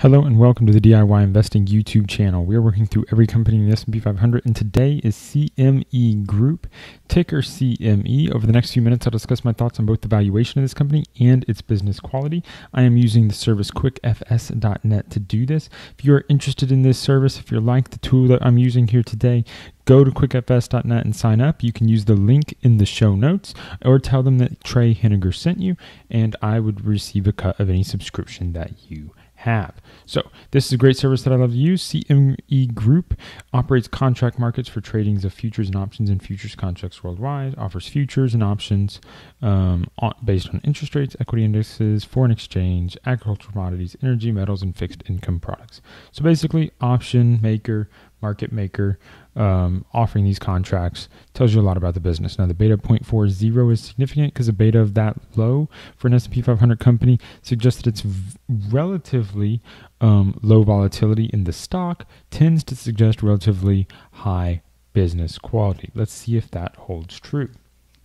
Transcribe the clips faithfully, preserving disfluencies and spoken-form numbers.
Hello and welcome to the D I Y Investing YouTube channel. We are working through every company in the S and P five hundred, and today is C M E Group, ticker C M E. Over the next few minutes, I'll discuss my thoughts on both the valuation of this company and its business quality. I am using the service quick F S dot net to do this. If you are interested in this service, if you like the tool that I'm using here today, go to quick F S dot net and sign up. You can use the link in the show notes or tell them that Trey Henninger sent you, and I would receive a cut of any subscription that you have. So this is a great service that I love to use. C M E Group operates contract markets for tradings of futures and options and futures contracts worldwide, offers futures and options um, on, based on interest rates, equity indices, foreign exchange, agricultural commodities, energy, metals, and fixed income products. So basically, option maker, market maker, um, offering these contracts tells you a lot about the business. Now, the beta of zero point four zero is significant because a beta of that low for an S and P five hundred company suggests that it's relatively um, low volatility in the stock, tends to suggest relatively high business quality. Let's see if that holds true.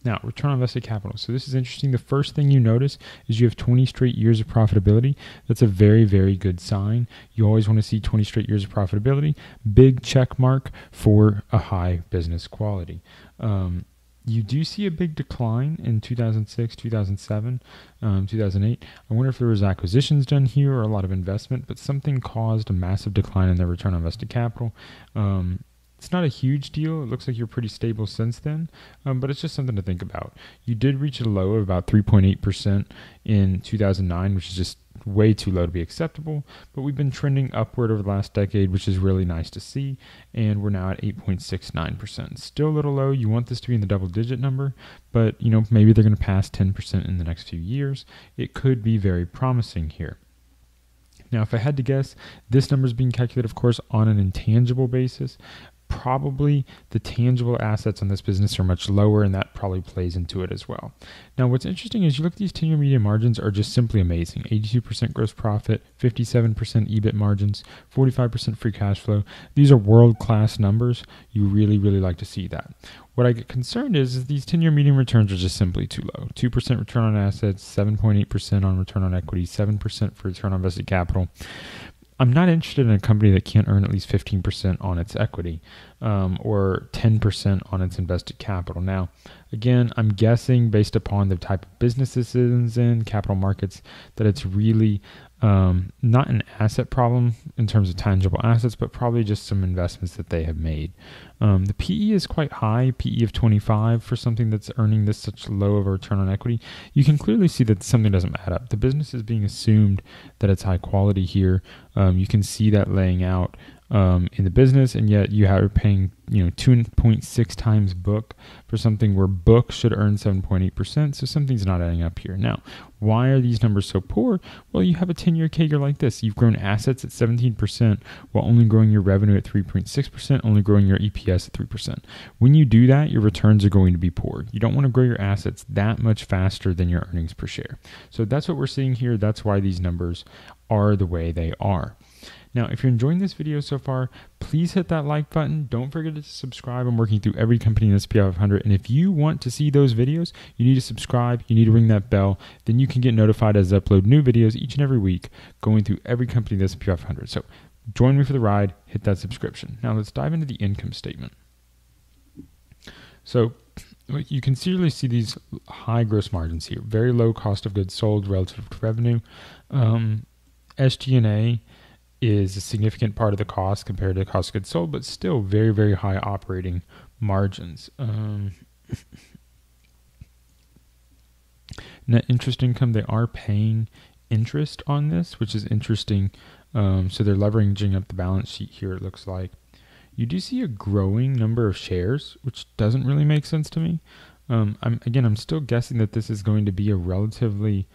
Now, return on invested capital. So this is interesting. The first thing you notice is you have twenty straight years of profitability. That's a very, very good sign. You always want to see twenty straight years of profitability. Big check mark for a high business quality. Um, you do see a big decline in two thousand six, two thousand seven, um, two thousand eight. I wonder if there was acquisitions done here or a lot of investment, but something caused a massive decline in their return on invested capital. Um, It's not a huge deal. It looks like you're pretty stable since then, um, but it's just something to think about. You did reach a low of about three point eight percent in two thousand nine, which is just way too low to be acceptable, but we've been trending upward over the last decade, which is really nice to see, and we're now at eight point six nine percent. Still a little low. You want this to be in the double-digit number, but you know, maybe they're going to pass ten percent in the next few years. It could be very promising here. Now, if I had to guess, this number is being calculated, of course, on an intangible basis. Probably the tangible assets on this business are much lower, and that probably plays into it as well. Now, what's interesting is you look at these ten-year median margins are just simply amazing. eighty-two percent gross profit, fifty-seven percent E B I T margins, forty-five percent free cash flow. These are world-class numbers. You really, really like to see that. What I get concerned is, is these ten-year median returns are just simply too low. two percent return on assets, seven point eight percent on return on equity, seven percent for return on invested capital. I'm not interested in a company that can't earn at least fifteen percent on its equity um, or ten percent on its invested capital. Now, again, I'm guessing based upon the type of business this is in, capital markets, that it's really um, not an asset problem in terms of tangible assets, but probably just some investments that they have made. Um, the P E is quite high, P E of twenty-five for something that's earning this such low of a return on equity. You can clearly see that something doesn't add up. The business is being assumed that it's high quality here. Um, you can see that laying out um, in the business, and yet you are paying you know two point six times book for something where book should earn seven point eight percent. So something's not adding up here. Now, why are these numbers so poor? Well, you have a ten-year C A G R like this. You've grown assets at seventeen percent while only growing your revenue at three point six percent, only growing your E P S at three percent. When you do that, your returns are going to be poor. You don't want to grow your assets that much faster than your earnings per share. So that's what we're seeing here. That's why these numbers are the way they are. Now, if you're enjoying this video so far, please hit that like button. Don't forget to subscribe. I'm working through every company in the S and P five hundred. And if you want to see those videos, you need to subscribe. You need to ring that bell. Then you can get notified as I upload new videos each and every week, going through every company in the S and P five hundred. So join me for the ride. Hit that subscription. Now, let's dive into the income statement. So you can clearly see these high gross margins here. Very low cost of goods sold relative to revenue. Um, S G and A is a significant part of the cost compared to the cost of goods sold, but still very, very high operating margins. Um, net interest income, they are paying interest on this, which is interesting. Um, so they're leveraging up the balance sheet here, it looks like. You do see a growing number of shares, which doesn't really make sense to me. Um, I'm, again, I'm still guessing that this is going to be a relatively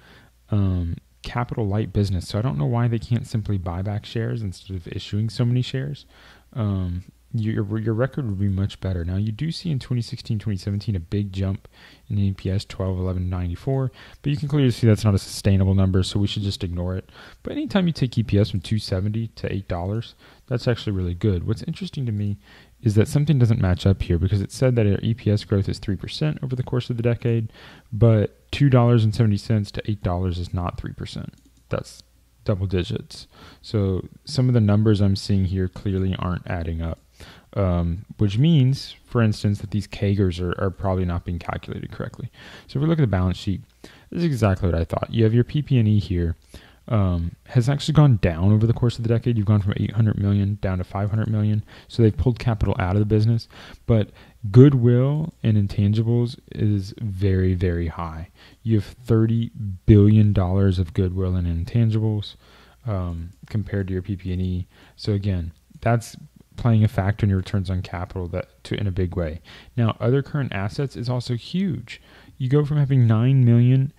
um, capital light business, so I don't know why they can't simply buy back shares instead of issuing so many shares. Um, your, your record would be much better. Now, you do see in twenty sixteen, twenty seventeen, a big jump in E P S, twelve, eleven, ninety-four, but you can clearly see that's not a sustainable number, so we should just ignore it. But anytime you take E P S from two seventy to eight dollars, that's actually really good. What's interesting to me is that something doesn't match up here, because it said that our E P S growth is three percent over the course of the decade, but two dollars and seventy cents to eight dollars is not three percent. That's double digits. So some of the numbers I'm seeing here clearly aren't adding up, um, which means, for instance, that these C A G Rs are, are probably not being calculated correctly. So if we look at the balance sheet, this is exactly what I thought. You have your P P and E here. Um, has actually gone down over the course of the decade. You've gone from eight hundred million down to five hundred million. So they've pulled capital out of the business, but goodwill and intangibles is very, very high. You have thirty billion dollars of goodwill and intangibles, um, compared to your P P and E. So again, that's playing a factor in your returns on capital that to in a big way. Now, other current assets is also huge. You go from having nine million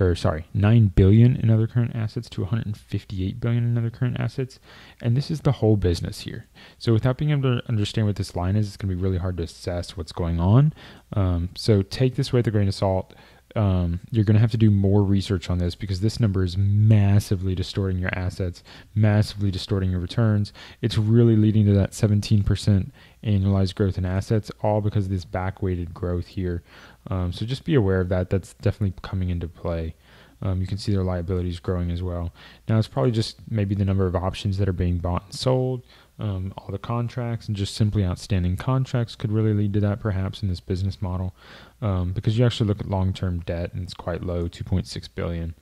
or sorry, nine billion dollars in other current assets to one hundred fifty-eight billion dollars in other current assets. And this is the whole business here. So without being able to understand what this line is, it's gonna be really hard to assess what's going on. Um, so take this with a grain of salt. Um, you're gonna have to do more research on this because this number is massively distorting your assets, massively distorting your returns. It's really leading to that seventeen percent annualized growth in assets, all because of this back-weighted growth here. Um, so just be aware of that. That's definitely coming into play. Um, you can see their liabilities growing as well. Now it's probably just maybe the number of options that are being bought and sold, um, all the contracts, and just simply outstanding contracts could really lead to that perhaps in this business model, um, because you actually look at long-term debt and it's quite low, two point six billion dollars.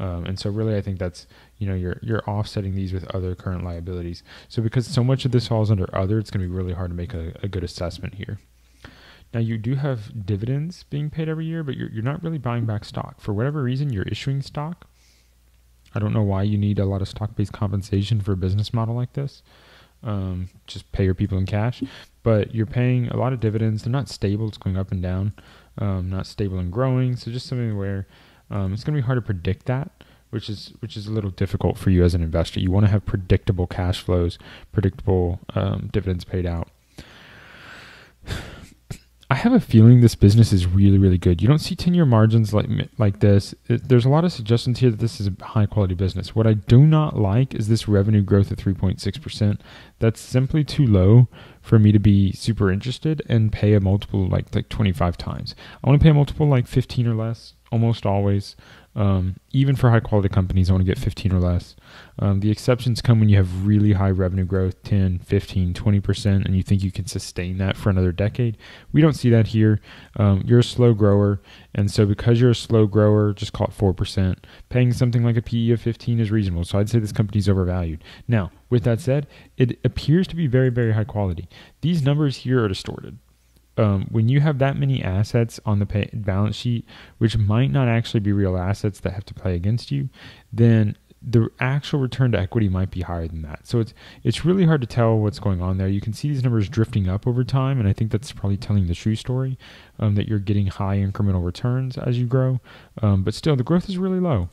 Um, and so really I think that's, you know, you're, you're offsetting these with other current liabilities. So because so much of this falls under other, it's gonna be really hard to make a, a good assessment here. Now you do have dividends being paid every year, but you're, you're not really buying back stock. For whatever reason, you're issuing stock. I don't know why you need a lot of stock-based compensation for a business model like this. Um, just pay your people in cash, but you're paying a lot of dividends. They're not stable, it's going up and down, um, not stable and growing. So just something where um, it's gonna be hard to predict that, which is which is a little difficult for you as an investor. You wanna have predictable cash flows, predictable um, dividends paid out. I have a feeling this business is really, really good. You don't see ten-year margins like like this. It, there's a lot of suggestions here that this is a high-quality business. What I do not like is this revenue growth at three point six percent. That's simply too low for me to be super interested and pay a multiple like like twenty-five times. I want to pay a multiple like fifteen or less almost always. Um, even for high-quality companies, I want to get fifteen or less. Um, the exceptions come when you have really high revenue growth, ten, fifteen, twenty percent, and you think you can sustain that for another decade. We don't see that here. Um, you're a slow grower, and so because you're a slow grower, just call it four percent, paying something like a P E of fifteen is reasonable. So I'd say this company's overvalued. Now, with that said, it appears to be very, very high quality. These numbers here are distorted. Um, when you have that many assets on the pay balance sheet, which might not actually be real assets that have to play against you, then the actual return to equity might be higher than that. So it's it's really hard to tell what's going on there. You can see these numbers drifting up over time, and I think that's probably telling the true story, um, that you're getting high incremental returns as you grow, um, but still the growth is really low.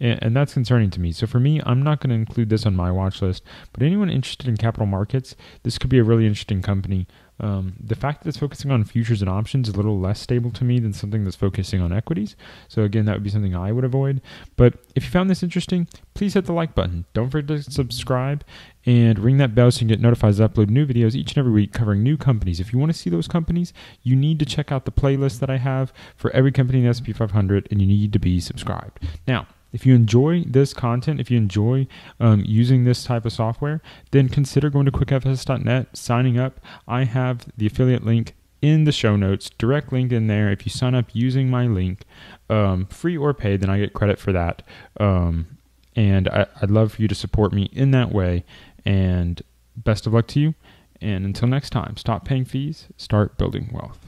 And that's concerning to me. So for me, I'm not going to include this on my watch list, but anyone interested in capital markets, this could be a really interesting company. Um, the fact that it's focusing on futures and options is a little less stable to me than something that's focusing on equities. So again, that would be something I would avoid. But if you found this interesting, please hit the like button. Don't forget to subscribe and ring that bell so you can get notified as I upload new videos each and every week covering new companies. If you want to see those companies, you need to check out the playlist that I have for every company in the S and P five hundred, and you need to be subscribed. Now, if you enjoy this content, if you enjoy um, using this type of software, then consider going to quick F S dot net, signing up. I have the affiliate link in the show notes, direct link in there. If you sign up using my link, um, free or paid, then I get credit for that. Um, and I, I'd love for you to support me in that way. And best of luck to you. And until next time, stop paying fees, start building wealth.